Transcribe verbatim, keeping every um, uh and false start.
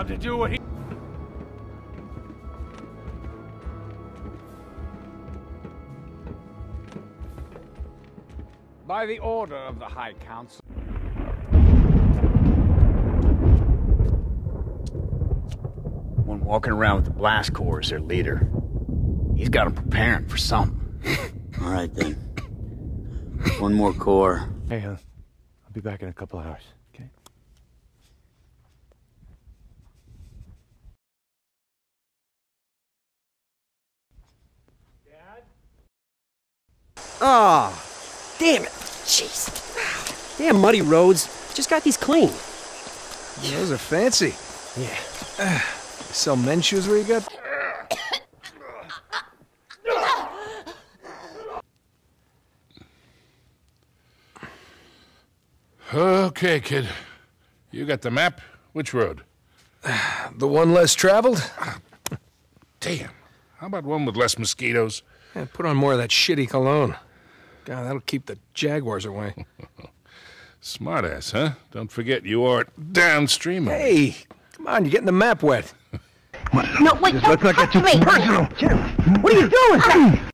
Come to do what he... By the order of the High Council... One walking around with the Blast Corps as their leader. He's got them preparing for something. All right, then. One more corps. Hey, uh, I'll be back in a couple hours. Ah, oh, damn it. Jeez. Damn muddy roads. Just got these cleaned. Yeah, those are fancy. Yeah. Uh, sell men's shoes where you got? Okay, kid. You got the map? Which road? Uh, the one less traveled? Damn. How about one with less mosquitoes? Yeah, put on more of that shitty cologne. God, that'll keep the jaguars away. Smartass, huh? Don't forget you are downstream. Hey, come on, you're getting the map wet. No, wait, don't touch me! Personal! What are you doing?